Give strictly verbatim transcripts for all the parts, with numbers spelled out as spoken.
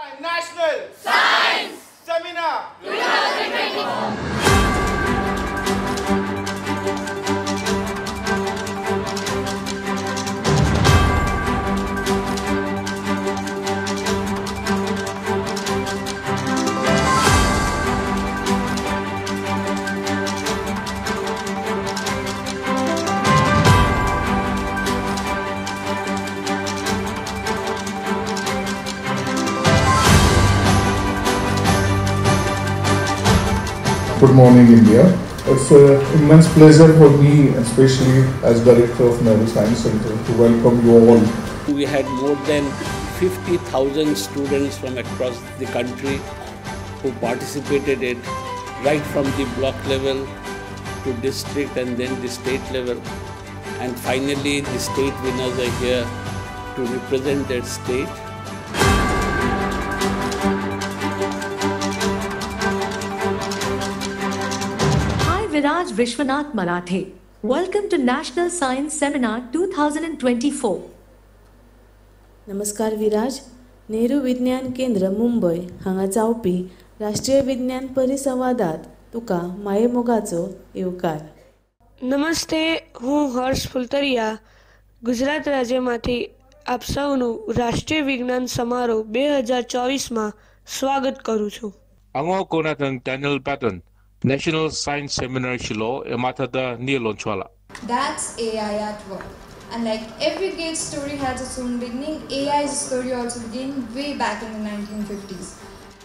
by National Science Seminar twenty twenty-four. Good morning, India. It's an immense pleasure for me, especially as Director of National Science Centre, to welcome you all. We had more than fifty thousand students from across the country who participated in it, right from the block level to district and then the state level. And finally, the state winners are here to represent their state. Viraj Vishwanath Marathe. Welcome to National Science Seminar twenty twenty-four. Namaskar Viraj. Nehru Vigyaan Kendra Mumbai हांगा जावपी राष्ट्रीय विज्ञान परिसंवादात तुका मायेमोगाचो येवकार. नमस्ते, हूँ हर्ष फुलतरिया गुजरात राज्यमांथी आप સૌનું રાષ્ટ્રીય વિજ્ઞાન સમારોહ બે હજાર ચોવીસ માં સ્વાગત કરું છું. અંગો કોનાતન Daniel Patton National Science Seminar Shilo, Ematada Nilonchola. That's A I at work. And like every great story has its own beginning, A I's story also began way back in the nineteen fifties.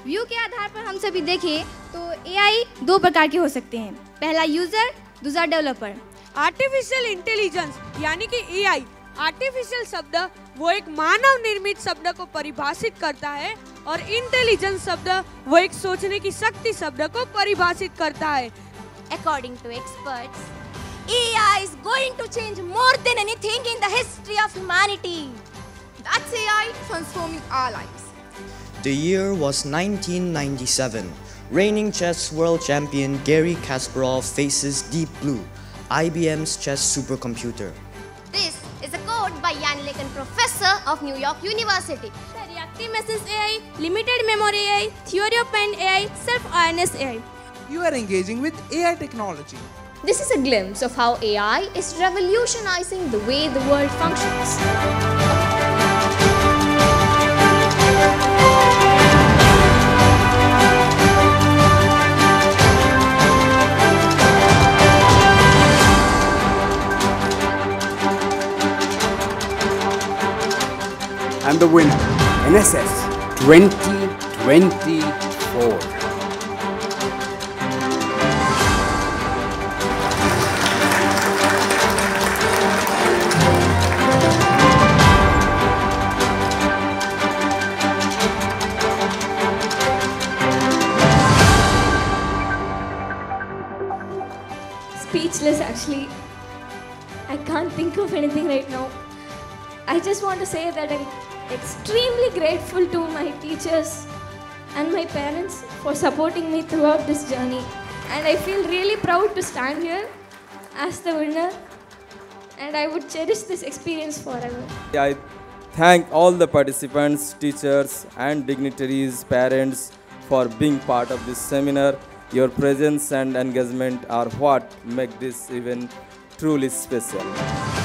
View के आधार पर हम सभी देखें तो A I दो प्रकार के हो सकते हैं. पहला यूजर, दूसरा डेवलपर. Artificial Intelligence, यानी कि A I. Artificial शब्द वो एक मानव निर्मित शब्द को परिभाषित करता है और इंटेलिजेंस शब्द वो एक सोचने की शक्ति शब्द को परिभाषित करता है. According to experts, A I is going to change more than anything in the history of humanity. That's A I transforming our lives. The year was nineteen ninety-seven. Reigning chess world champion Gary Kasparov faces Deep Blue, I B M's chess supercomputer. This is a quote by Yann LeCun, professor of New York University. Message A I, limited memory A I, theory of pain A I, self-awareness A I. You are engaging with A I technology. This is a glimpse of how A I is revolutionizing the way the world functions. I'm the winner. N S S twenty twenty-four. Speechless, actually. I can't think of anything right now. I just want to say that I'm extremely grateful to my teachers and my parents for supporting me throughout this journey, and I feel really proud to stand here as the winner, and I would cherish this experience forever. I thank all the participants, teachers and dignitaries, parents for being part of this seminar. Your presence and engagement are what make this event truly special.